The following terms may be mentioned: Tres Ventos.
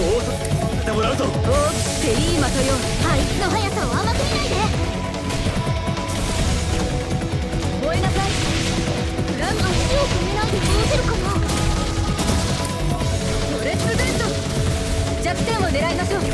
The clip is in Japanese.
おっと、でもらうぞ。おっ、セリーマとよ、あいつの速さを甘く見ないで。燃えなさい。フランが火を止めないでどうするかな。ドレスベント。弱点を狙いましょう。